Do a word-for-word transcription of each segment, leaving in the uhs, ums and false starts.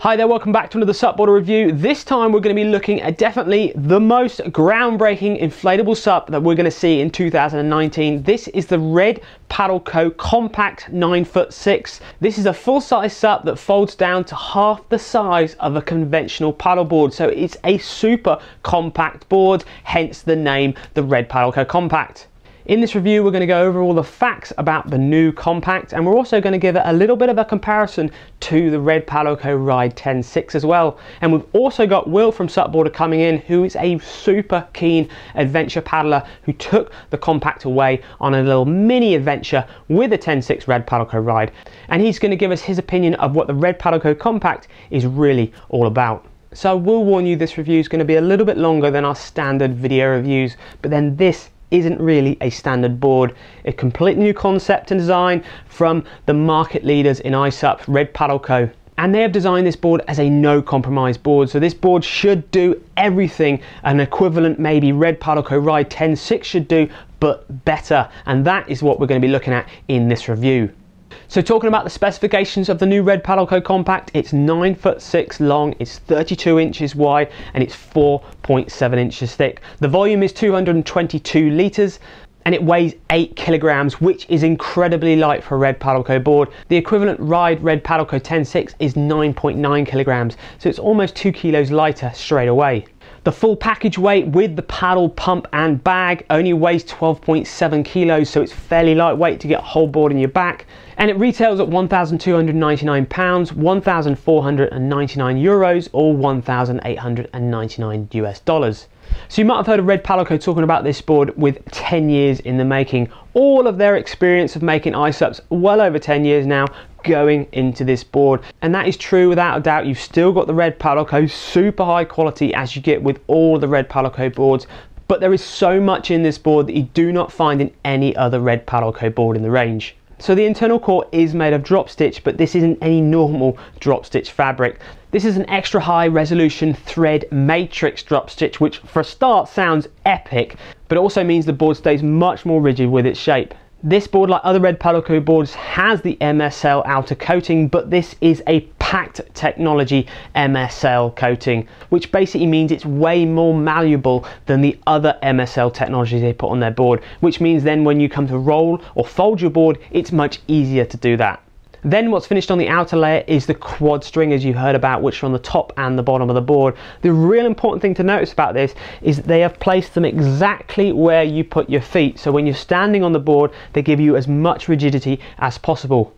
Hi there, welcome back to another SUPboarder review. This time we're going to be looking at definitely the most groundbreaking inflatable SUP that we're going to see in two thousand nineteen. This is the Red Paddle Co Compact nine foot six. This is a full-size SUP that folds down to half the size of a conventional paddleboard, so it's a super compact board, hence the name, the Red Paddle Co Compact. In this review, we're going to go over all the facts about the new Compact, and we're also going to give it a little bit of a comparison to the Red Paddle Co Ride ten six as well. And we've also got Will from SUPboarder coming in, who is a super keen adventure paddler who took the Compact away on a little mini adventure with a ten six Red Paddle Co Ride. And he's going to give us his opinion of what the Red Paddle Co Compact is really all about. So I will warn you, this review is going to be a little bit longer than our standard video reviews, but then this isn't really a standard board. A completely new concept and design from the market leaders in I S U P, Red Paddle Co. And they have designed this board as a no compromise board. So this board should do everything an equivalent maybe Red Paddle Co Ride ten six should do, but better. And that is what we're going to be looking at in this review. So talking about the specifications of the new Red Paddle Co Compact, it's nine foot six long, it's thirty-two inches wide, and it's four point seven inches thick. The volume is two hundred twenty-two litres, and it weighs eight kilograms, which is incredibly light for a Red Paddle Co board. The equivalent Ride Red Paddle Co ten six is nine point nine kilograms, so it's almost two kilos lighter straight away. The full package weight with the paddle, pump and bag only weighs twelve point seven kilos, so it's fairly lightweight to get a whole board in your back. And it retails at one thousand two hundred ninety-nine pounds, one thousand four hundred ninety-nine euros, or one thousand eight hundred ninety-nine US dollars. So you might have heard of Red Paddle Co talking about this board with ten years in the making. All of their experience of making I S U Ps, well over ten years now, going into this board, and that is true without a doubt. You've still got the Red Paddle Co super high quality as you get with all the Red Paddle Co boards, but there is so much in this board that you do not find in any other Red Paddle Co board in the range. So the internal core is made of drop stitch, but this isn't any normal drop stitch fabric. This is an extra high resolution thread matrix drop stitch, which for a start sounds epic, but also means the board stays much more rigid with its shape. This board, like other Red Paddle Co boards, has the M S L outer coating, but this is a packed technology M S L coating, which basically means it's way more malleable than the other M S L technologies they put on their board, which means then when you come to roll or fold your board, it's much easier to do that. Then what's finished on the outer layer is the quad stringers you heard about, which are on the top and the bottom of the board. The real important thing to notice about this is that they have placed them exactly where you put your feet. So when you're standing on the board, they give you as much rigidity as possible.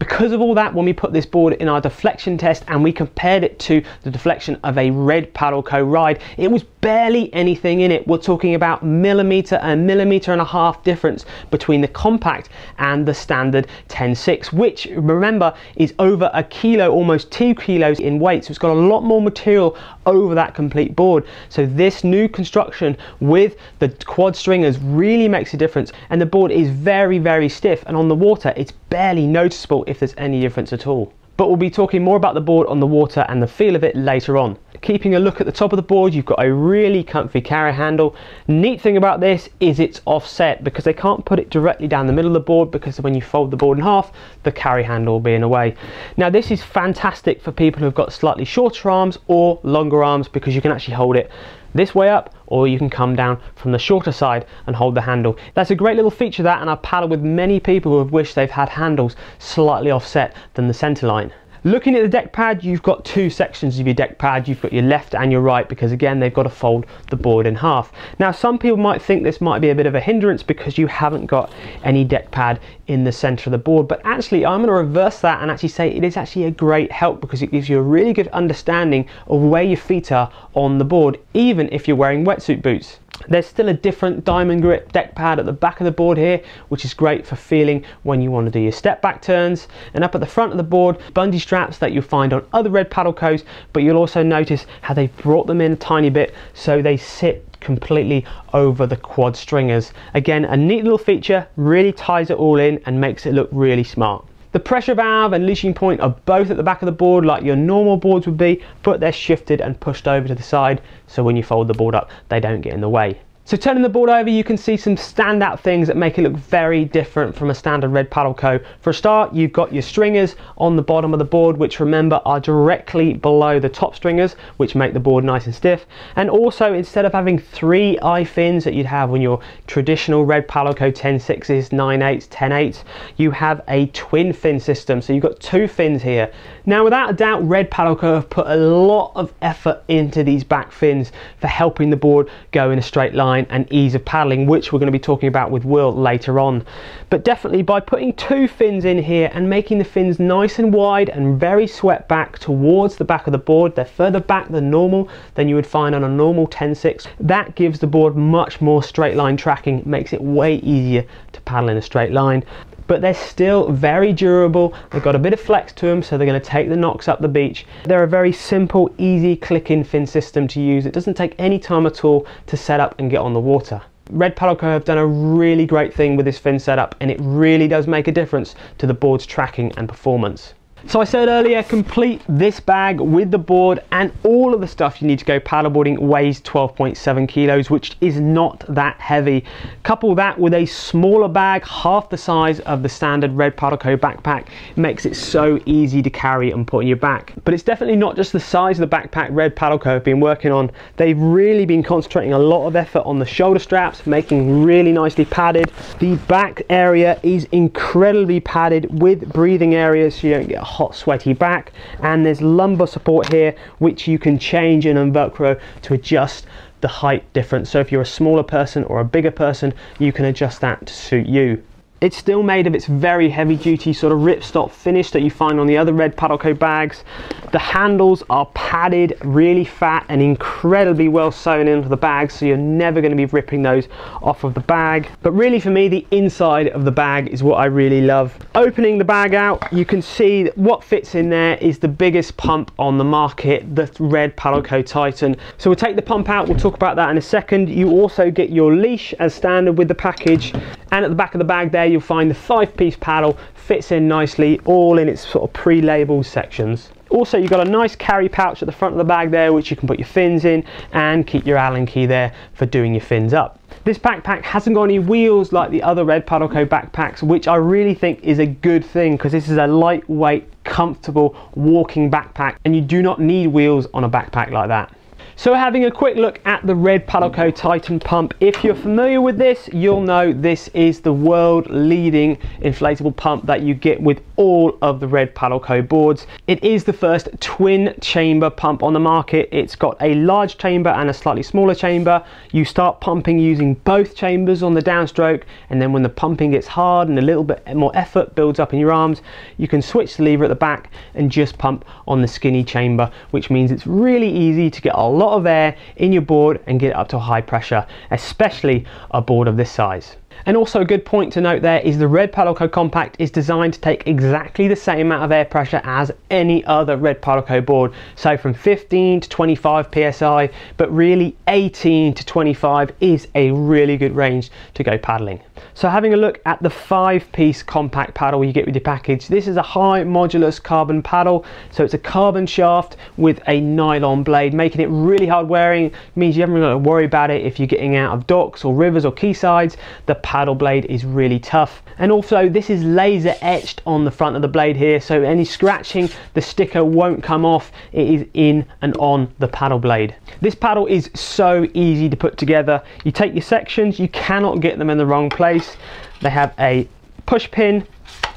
Because of all that, when we put this board in our deflection test and we compared it to the deflection of a Red Paddle Co Ride, it was barely anything in it. We're talking about millimetre and millimetre and a half difference between the Compact and the standard ten six, which, remember, is over a kilo, almost two kilos in weight. So it's got a lot more material over that complete board. So this new construction with the quad stringers really makes a difference. And the board is very, very stiff, and on the water, it's barely noticeable if there's any difference at all. But we'll be talking more about the board on the water and the feel of it later on. Keeping a look at the top of the board, you've got a really comfy carry handle. Neat thing about this is it's offset, because they can't put it directly down the middle of the board, because when you fold the board in half, the carry handle will be in the way. Now this is fantastic for people who've got slightly shorter arms or longer arms, because you can actually hold it this way up, or you can come down from the shorter side and hold the handle. That's a great little feature, that, and I've paddled with many people who have wished they've had handles slightly offset than the center line. Looking at the deck pad, you've got two sections of your deck pad. You've got your left and your right, because again, they've got to fold the board in half. Now, some people might think this might be a bit of a hindrance because you haven't got any deck pad in the center of the board, but actually I'm going to reverse that and actually say it is actually a great help, because it gives you a really good understanding of where your feet are on the board, even if you're wearing wetsuit boots. There's still a different diamond grip deck pad at the back of the board here, which is great for feeling when you want to do your step back turns. And up at the front of the board, bungee straps that you'll find on other Red Paddle Co's, but you'll also notice how they've brought them in a tiny bit so they sit completely over the quad stringers. Again, a neat little feature, really ties it all in and makes it look really smart. The pressure valve and leashing point are both at the back of the board like your normal boards would be, but they're shifted and pushed over to the side so when you fold the board up, they don't get in the way. So turning the board over, you can see some standout things that make it look very different from a standard Red Paddle Co. For a start, you've got your stringers on the bottom of the board, which remember are directly below the top stringers, which make the board nice and stiff. And also, instead of having three I-fins that you'd have on your traditional Red Paddle Co ten sixes, nine eights, ten eights, you have a twin fin system. So you've got two fins here. Now, without a doubt, Red Paddle Co have put a lot of effort into these back fins for helping the board go in a straight line and ease of paddling, which we're going to be talking about with Will later on. But definitely by putting two fins in here and making the fins nice and wide and very swept back towards the back of the board, they're further back than normal than you would find on a normal ten six. That gives the board much more straight line tracking, makes it way easier to paddle in a straight line. But they're still very durable. They've got a bit of flex to them, so they're going to take the knocks up the beach. They're a very simple, easy click-in fin system to use. It doesn't take any time at all to set up and get on the water. Red Paddle Co have done a really great thing with this fin setup, and it really does make a difference to the board's tracking and performance. So I said earlier, complete this bag with the board and all of the stuff you need to go paddleboarding. Weighs twelve point seven kilos, which is not that heavy. Couple that with a smaller bag, half the size of the standard Red Paddle Co backpack. It makes it so easy to carry and put on your back. But it's definitely not just the size of the backpack Red Paddle Co have been working on. They've really been concentrating a lot of effort on the shoulder straps, making really nicely padded. The back area is incredibly padded with breathing areas so you don't get a hot sweaty back, and there's lumbar support here which you can change in and Velcro to adjust the height difference. So if you're a smaller person or a bigger person, you can adjust that to suit you. It's still made of its very heavy duty sort of ripstop finish that you find on the other Red Paddle Co bags. The handles are padded, really fat and incredibly well sewn into the bag, so you're never going to be ripping those off of the bag. But really for me, the inside of the bag is what I really love. Opening the bag out, you can see that what fits in there is the biggest pump on the market, the Red Paddle Co Titan. So we'll take the pump out, we'll talk about that in a second. You also get your leash as standard with the package, and at the back of the bag there you'll find the five-piece paddle, fits in nicely, all in its sort of pre-labeled sections. Also, you've got a nice carry pouch at the front of the bag there, which you can put your fins in and keep your Allen key there for doing your fins up. This backpack hasn't got any wheels like the other Red Paddle Co backpacks, which I really think is a good thing because this is a lightweight, comfortable walking backpack and you do not need wheels on a backpack like that. So having a quick look at the Red Paddle Co Titan pump. If you're familiar with this, you'll know this is the world leading inflatable pump that you get with all of the Red Paddle Co boards. It is the first twin chamber pump on the market. It's got a large chamber and a slightly smaller chamber. You start pumping using both chambers on the downstroke, and then when the pumping gets hard and a little bit more effort builds up in your arms, you can switch the lever at the back and just pump on the skinny chamber, which means it's really easy to get a lot of air in your board and get it up to high pressure, especially a board of this size. And also a good point to note there is the Red Paddle Co Compact is designed to take exactly the same amount of air pressure as any other Red Paddle Co board. So from fifteen to twenty-five P S I, but really eighteen to twenty-five is a really good range to go paddling. So having a look at the five piece compact paddle you get with your package. This is a high modulus carbon paddle. So it's a carbon shaft with a nylon blade, making it really hard wearing. It means you haven't really got to worry about it if you're getting out of docks or rivers or quaysides. The paddle blade is really tough, and also this is laser etched on the front of the blade here, so any scratching the sticker won't come off. It is in and on the paddle blade. This paddle is so easy to put together. You take your sections, you cannot get them in the wrong place. They have a push pin,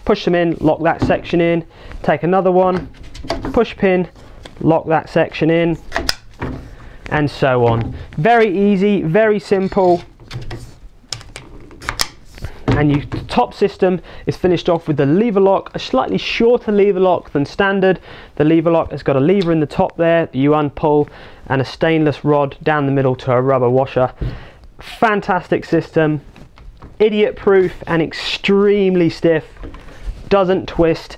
push them in, lock that section in, take another one, push pin, lock that section in, and so on. Very easy, very simple. And your top system is finished off with the lever lock, a slightly shorter lever lock than standard. The lever lock has got a lever in the top there that you unpull, and a stainless rod down the middle to a rubber washer. Fantastic system, idiot proof and extremely stiff, doesn't twist.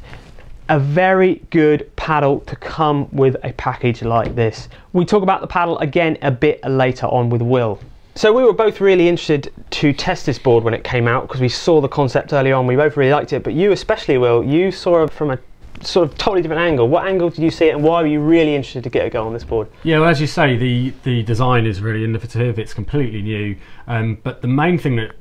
A very good paddle to come with a package like this. We talk about the paddle again a bit later on with Will. So we were both really interested to test this board when it came out because we saw the concept early on. We both really liked it, but you especially, Will, you saw it from a sort of totally different angle. What angle did you see it, and why were you really interested to get a go on this board? Yeah, well, as you say, the the design is really innovative. It's completely new, um, but the main thing that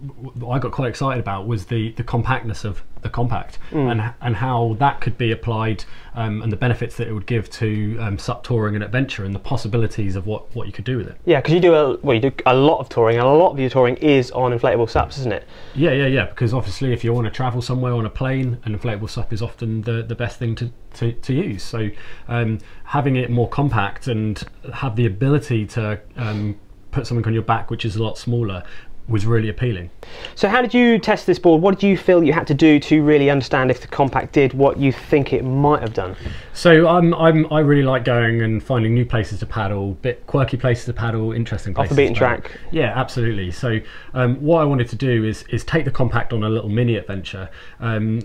I got quite excited about was the the compactness of the compact, mm. and and how that could be applied, um, and the benefits that it would give to um, S U P touring and adventure, and the possibilities of what what you could do with it. Yeah, because you do a well, you do a lot of touring, and a lot of your touring is on inflatable S U Ps, isn't it? Yeah, yeah, yeah. Because obviously, if you want to travel somewhere on a plane, an inflatable S U P is often the the best thing To, to, to use. So um, having it more compact and have the ability to um, put something on your back which is a lot smaller was really appealing. So how did you test this board? What did you feel you had to do to really understand if the compact did what you think it might have done? So I'm, I'm, I really like going and finding new places to paddle, bit quirky places to paddle, interesting places. Off the beaten track. Yeah, absolutely. So um, what I wanted to do is, is take the compact on a little mini adventure, um,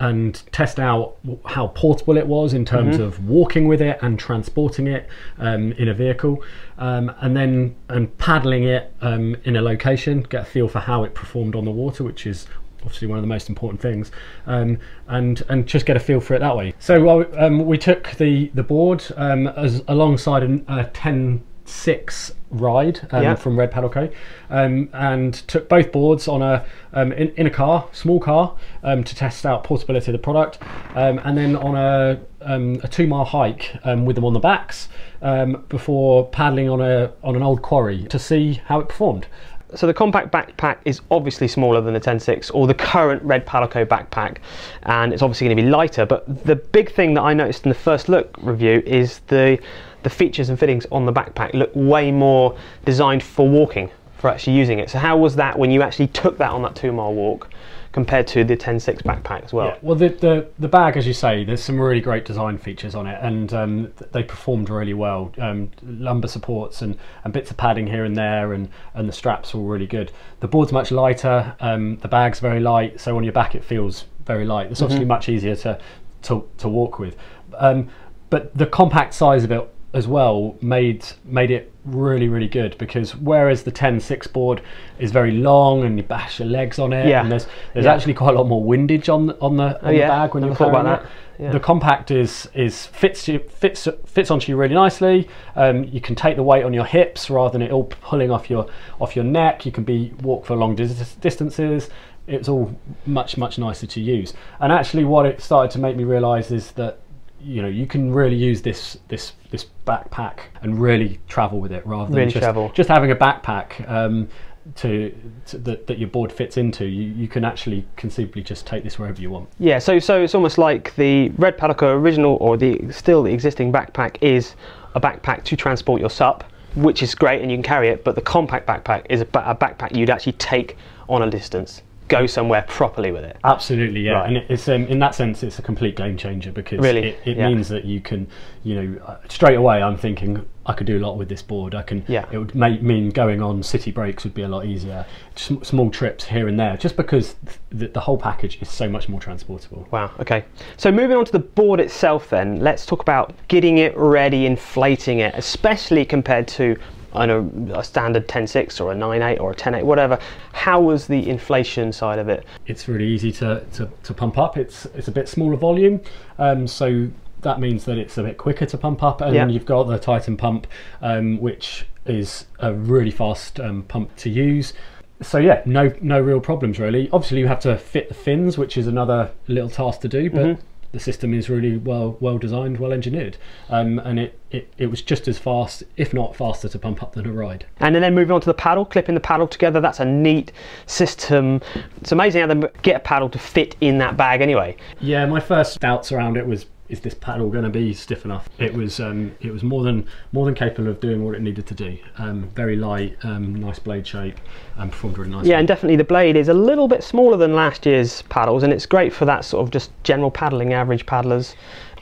and test out how portable it was in terms mm-hmm. of walking with it and transporting it um, in a vehicle, um, and then and paddling it um, in a location, get a feel for how it performed on the water, which is obviously one of the most important things, um, and and just get a feel for it that way. So um, we took the the board um, as alongside a ten six ride um, yeah. from Red Paddle Co, um, and took both boards on a um, in, in a car, small car, um, to test out portability of the product, um, and then on a, um, a two mile hike um, with them on the backs um, before paddling on a on an old quarry to see how it performed. So the compact backpack is obviously smaller than the ten six or the current Red Paddle Co backpack, and it's obviously going to be lighter. But the big thing that I noticed in the first look review is the the features and fittings on the backpack look way more designed for walking, for actually using it. So how was that when you actually took that on that two mile walk compared to the ten six backpack as well? Yeah, well, the, the, the bag, as you say, there's some really great design features on it, and um, they performed really well. Um, lumbar supports and, and bits of padding here and there, and, and the straps were really good. The board's much lighter, um, the bag's very light, so on your back it feels very light. It's obviously mm-hmm. much easier to, to, to walk with. Um, but the compact size of it as well made made it really really good, because whereas the ten six board is very long and you bash your legs on it, yeah. and there's there's yeah. actually quite a lot more windage on on the, on oh, the yeah. bag when you thought about that. It. Yeah. The compact is is fits you fits fits onto you really nicely. Um, you can take the weight on your hips rather than it all pulling off your off your neck. You can be walk for long dis distances. It's all much much nicer to use. And actually, what it started to make me realise is that, you know, you can really use this this this backpack and really travel with it, rather than really just travel. just having a backpack um, to, to that, that your board fits into. You you can actually conceivably just take this wherever you want. Yeah, so so it's almost like the Red Paddle Co original, or the still the existing backpack, is a backpack to transport your S U P, which is great and you can carry it. But the compact backpack is a, a backpack you'd actually take on a distance, go somewhere properly with it. Absolutely, yeah. Right. And it's um, in that sense it's a complete game changer, because really, it, it yeah. means that you can, you know, straight away I'm thinking I could do a lot with this board. I can. Yeah. It would make, mean going on city breaks would be a lot easier. Just small trips here and there, just because the, the whole package is so much more transportable. Wow. Okay. So moving on to the board itself, then let's talk about getting it ready, inflating it, especially compared to I know a standard ten six or a nine eight or a ten eight, whatever. How was the inflation side of it? It's really easy to, to, to pump up. It's it's a bit smaller volume, um, so that means that it's a bit quicker to pump up, and yeah. you've got the Titan pump, um, which is a really fast um, pump to use. So yeah, no no real problems really. Obviously you have to fit the fins, which is another little task to do, but mm-hmm. the system is really well well designed, well engineered, um, and it, it, it was just as fast, if not faster, to pump up than a ride. And then moving on to the paddle, clipping the paddle together, that's a neat system. It's amazing how they get a paddle to fit in that bag anyway. Yeah, my first doubts around it was, is this paddle going to be stiff enough? It was um, it was more than more than capable of doing what it needed to do. Um, very light, um, nice blade shape, and performed really nicely. Yeah, and definitely the blade is a little bit smaller than last year's paddles, and it's great for that sort of just general paddling, average paddlers.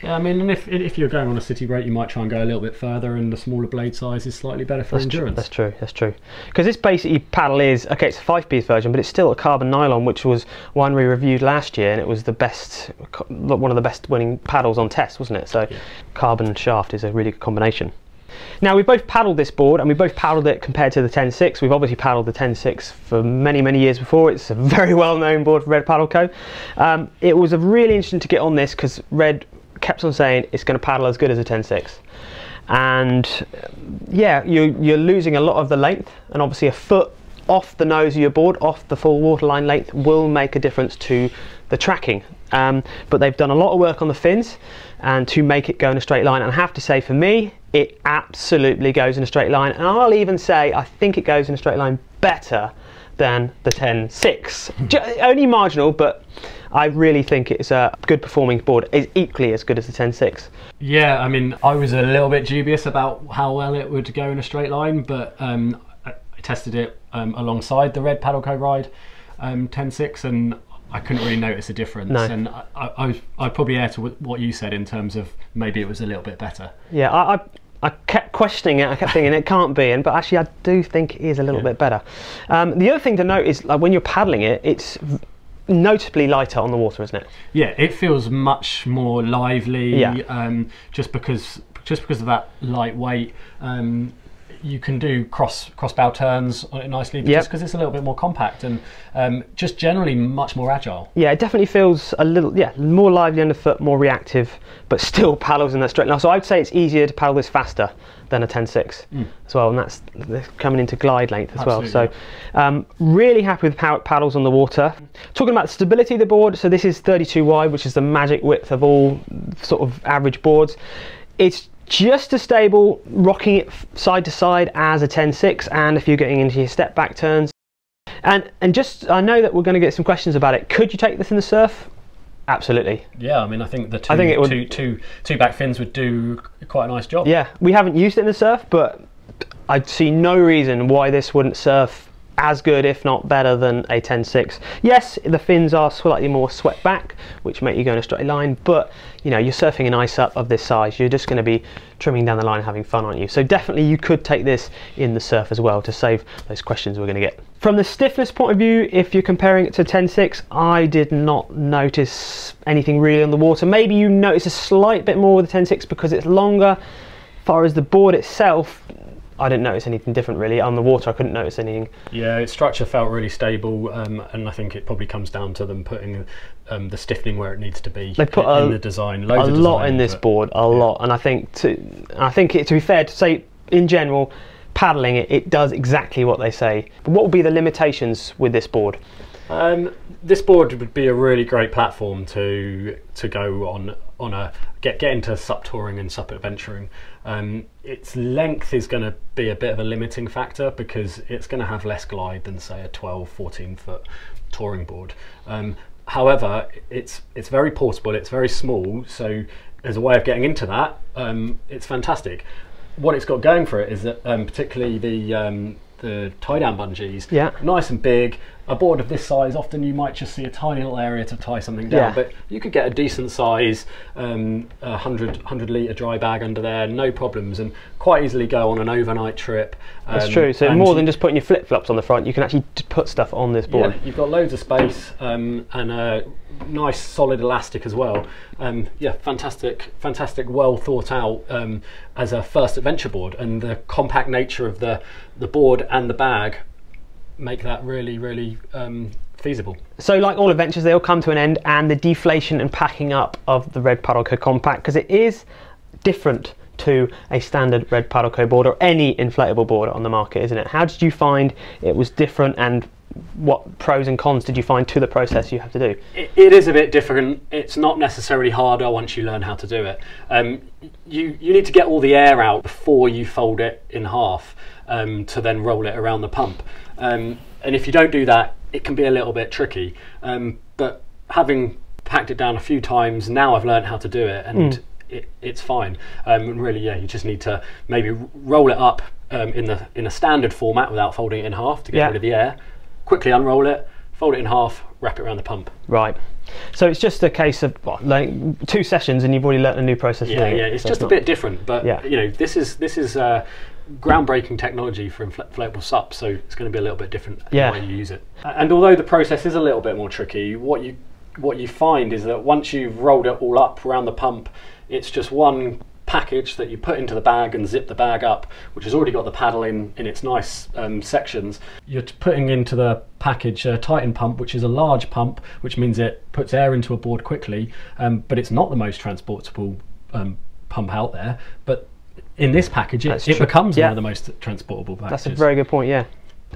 Yeah, I mean, and if if you're going on a city rate, you might try and go a little bit further, and the smaller blade size is slightly better for that's endurance. True, that's true, that's true. Because this basically paddle is, okay, it's a five-piece version, but it's still a carbon nylon, which was one we reviewed last year, and it was the best, one of the best winning paddles on test, wasn't it? So yeah. Carbon shaft is a really good combination. Now, we've both paddled this board, and we both paddled it compared to the ten six. We've obviously paddled the ten six for many, many years before. It's a very well-known board for Red Paddle Co. Um, it was really interesting to get on this, because Red kept on saying it's going to paddle as good as a ten six. And yeah, you, you're losing a lot of the length, and obviously a foot off the nose of your board, off the full waterline length, will make a difference to the tracking. Um, but they've done a lot of work on the fins and to make it go in a straight line, and I have to say for me it absolutely goes in a straight line, and I'll even say I think it goes in a straight line better than the ten six. Only marginal, but I really think it's a good performing board. It's equally as good as the ten six. Yeah, I mean, I was a little bit dubious about how well it would go in a straight line, but um, I tested it um, alongside the Red Paddle Co Ride um, ten six, and I couldn't really notice a difference. No. And I, I, I'd probably add to what you said in terms of maybe it was a little bit better. Yeah, I, I, I kept questioning it. I kept thinking it can't be, and but actually I do think it is a little yeah. bit better. Um, the other thing to note is, like, when you're paddling it, it's notably lighter on the water, isn't it? Yeah, it feels much more lively. Yeah. Um, just because just because of that light weight. Um, you can do cross cross bow turns nicely, but yep. just because it's a little bit more compact, and um, just generally much more agile. Yeah, it definitely feels a little yeah more lively underfoot, more reactive, but still paddles in that straight line. So I'd say it's easier to paddle this faster than a ten six mm. as well, and that's coming into glide length as Absolutely. well. So um, really happy with how it paddles on the water. Talking about the stability of the board, so this is thirty-two wide, which is the magic width of all sort of average boards. It's just as stable rocking it side to side as a ten six, and if you're getting into your step back turns. And and just, I know that we're going to get some questions about it. Could you take this in the surf? Absolutely. Yeah, I mean, I think the two, I think it would, two, two, two back fins would do quite a nice job. Yeah, we haven't used it in the surf, but I'd see no reason why this wouldn't surf as good, if not better, than a ten six. Yes, the fins are slightly more swept back, which make you go in a straight line, but you know, you're surfing an I S U P of this size, you're just going to be trimming down the line and having fun, aren't you? So definitely you could take this in the surf as well, to save those questions we're going to get. From the stiffness point of view, if you're comparing it to ten six, I did not notice anything really on the water. Maybe you notice a slight bit more with the ten six because it's longer. As far as the board itself, I didn't notice anything different really. On the water I couldn't notice anything. Yeah, its structure felt really stable, um, and I think it probably comes down to them putting um, the stiffening where it needs to be. They put in, a, in the design, loads a of lot in this board, a yeah. lot, and I think to I think it, to be fair to say, in general, paddling it, it does exactly what they say. But what would be the limitations with this board? Um, this board would be a really great platform to to go on on a get get into SUP touring and SUP adventuring. Um, its length is going to be a bit of a limiting factor because it's going to have less glide than say a twelve, fourteen foot touring board. Um, however, it's it's very portable, it's very small, so as a way of getting into that, um, it's fantastic. What it's got going for it is that um, particularly the um, the tie down bungees, yeah. nice and big. A board of this size, often you might just see a tiny little area to tie something down, yeah. but you could get a decent size um, one hundred, one hundred litre dry bag under there, no problems, and quite easily go on an overnight trip. Um, That's true, so more than just putting your flip-flops on the front, you can actually put stuff on this board. Yeah, you've got loads of space um, and a nice solid elastic as well. Um, yeah, fantastic, fantastic, well thought out um, as a first adventure board, and the compact nature of the, the board and the bag make that really, really um, feasible. So like all adventures, they all come to an end, and the deflation and packing up of the Red Paddle Co Compact, because it is different to a standard Red Paddle Co board or any inflatable board on the market, isn't it? How did you find it was different, and what pros and cons did you find to the process you have to do? It, it is a bit different. It's not necessarily harder once you learn how to do it. Um, you, you need to get all the air out before you fold it in half um, to then roll it around the pump. Um, and if you don't do that, it can be a little bit tricky, um, but having packed it down a few times now, I've learned how to do it, and mm. it, it's fine. Um, really, yeah, you just need to maybe roll it up um, in the in a standard format without folding it in half to get yeah. rid of the air, quickly unroll it, fold it in half, wrap it around the pump. Right. So it's just a case of what, like two sessions and you've already learnt a new process. Yeah, yeah, it's so just it's a bit different, but yeah. you know, this is this is uh, groundbreaking technology for inflatable SUP, so it's going to be a little bit different yeah. the way you use it. And although the process is a little bit more tricky, what you what you find is that once you've rolled it all up around the pump, it's just one package that you put into the bag and zip the bag up, which has already got the paddle in in its nice um, sections. You're putting into the package a Titan pump, which is a large pump, which means it puts air into a board quickly, um, but it's not the most transportable um, pump out there. But in this package, it, it becomes yeah. one of the most transportable packages. That's a very good point, yeah.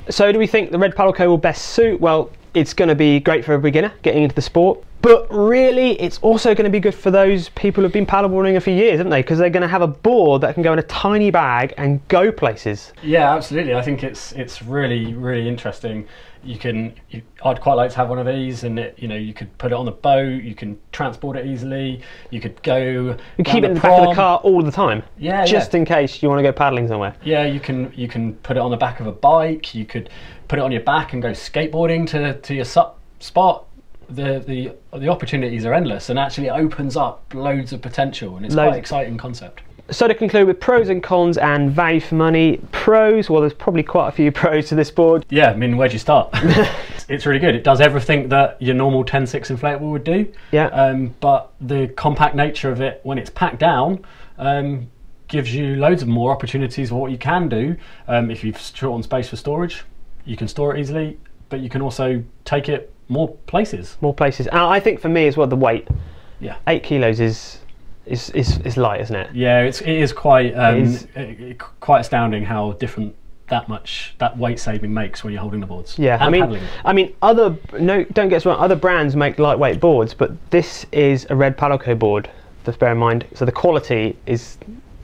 So do we think the Red Paddle Co will best suit? Well, it's going to be great for a beginner getting into the sport, but really it's also going to be good for those people who've been paddleboarding a few years, haven't they? Because they're going to have a board that can go in a tiny bag and go places. Yeah, absolutely. I think it's it's really, really interesting. You can, you, I'd quite like to have one of these, and it, you know, you could put it on a boat, you can transport it easily, you could go. You keep it in the back of the car all the time. Yeah, just yeah. in case you want to go paddling somewhere. Yeah, you can you can put it on the back of a bike. You could put it on your back and go skateboarding to to your sup spot. The, the the opportunities are endless, and actually it opens up loads of potential, and it's loads. Quite an exciting concept. So to conclude with pros and cons and value for money. Pros, well, there's probably quite a few pros to this board. Yeah, I mean, where do you start? It's really good. It does everything that your normal ten six inflatable would do. Yeah. Um, but the compact nature of it, when it's packed down, um, gives you loads of more opportunities for what you can do. Um, if you've short on space for storage, you can store it easily, but you can also take it more places. More places. And I think for me as well, the weight. Yeah. Eight kilos is... It's, it's, it's light, isn't it? Yeah, it's, it is quite um, it is. It, it, quite astounding how different that much that weight saving makes when you're holding the boards. Yeah, and I mean, paddling. I mean, other no, don't get us wrong. Other brands make lightweight boards, but this is a Red Paddle Co board. Just bear in mind, so the quality is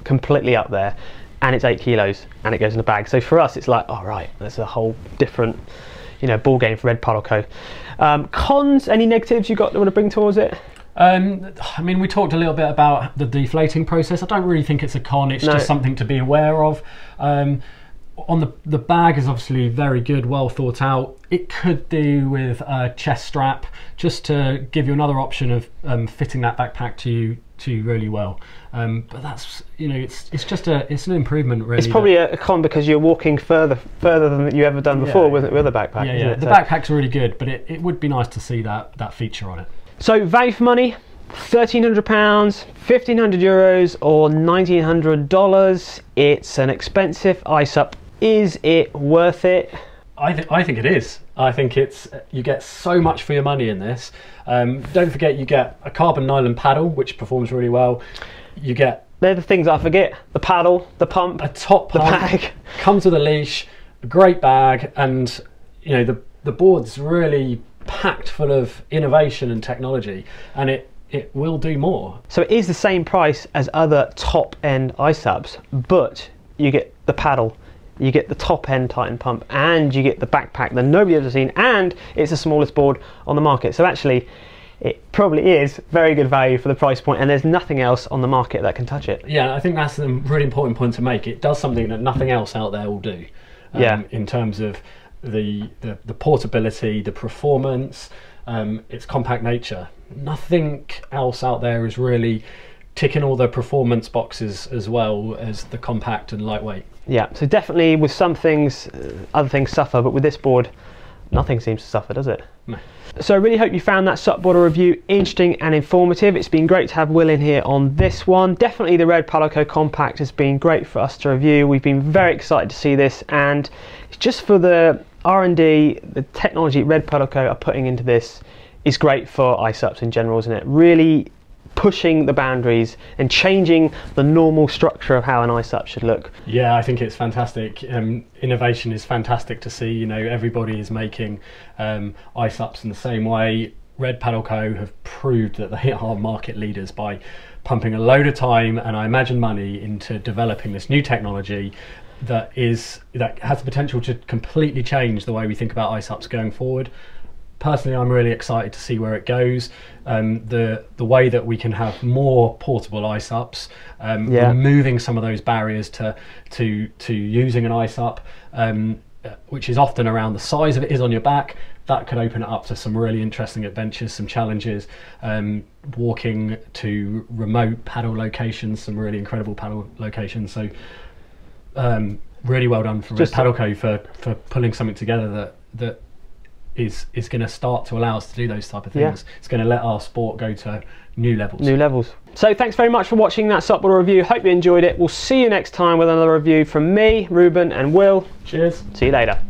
completely up there, and it's eight kilos, and it goes in a bag. So for us, it's like, all right, that's a whole different, you know, ball game for Red Paddle Co. Um, cons? Any negatives you got that want to bring towards it? Um, I mean, we talked a little bit about the deflating process. I don't really think it's a con, it's no. just something to be aware of. Um, on the, the bag is obviously very good, well thought out. It could do with a chest strap, just to give you another option of um, fitting that backpack to you to you really well. Um, but that's, you know, it's it's just a, it's an improvement really. It's probably a con because you're walking further further than you ever done before yeah. with, with a backpack. Yeah, yeah. It? The so. backpack's really good, but it, it would be nice to see that, that feature on it. So value for money, thirteen hundred pounds, fifteen hundred euros or nineteen hundred dollars. It's an expensive I S U P. Is it worth it? I, th I think it is. I think it's, you get so much for your money in this. Um, don't forget you get a carbon nylon paddle, which performs really well. You get... They're the things I forget. The paddle, the pump, a top pump, the bag. Comes with a leash, a great bag, and you know the, the board's really packed full of innovation and technology, and it it will do more. So it is the same price as other top end I S U Ps, but you get the paddle, you get the top end Titan pump, and you get the backpack that nobody's ever seen, and it's the smallest board on the market. So actually it probably is very good value for the price point, and there's nothing else on the market that can touch it. Yeah, I think that's a really important point to make. It does something that nothing else out there will do um, yeah. in terms of The, the the portability, the performance, um, its compact nature. Nothing else out there is really ticking all the performance boxes as well as the compact and lightweight. Yeah, so definitely with some things, other things suffer, but with this board, nothing seems to suffer, does it? No. So I really hope you found that SUPboarder review interesting and informative. It's been great to have Will in here on this one. Definitely the Red Paddle Co Compact has been great for us to review. We've been very excited to see this, and just for the R and D, the technology Red Paddle Co are putting into this is great for I S U Ps in general, isn't it? Really pushing the boundaries and changing the normal structure of how an I S U P should look. Yeah, I think it's fantastic. Um, innovation is fantastic to see. You know, everybody is making um, I S U Ps in the same way. Red Paddle Co have proved that they are market leaders by pumping a load of time and I imagine money into developing this new technology that is that has the potential to completely change the way we think about I S U Ps going forward. Personally, I'm really excited to see where it goes. Um, the the way that we can have more portable I S U Ps, um, yeah. removing some of those barriers to to to using an I S U P, um, which is often around the size of it is on your back. That could open it up to some really interesting adventures, some challenges, um, walking to remote paddle locations, some really incredible paddle locations. So. Um, really well done for Red Paddle Co for, for pulling something together that that is is going to start to allow us to do those type of things. Yeah. It's going to let our sport go to new levels. New levels. So thanks very much for watching that SUPboarder review. Hope you enjoyed it. We'll see you next time with another review from me, Ruben, and Will. Cheers. See you later.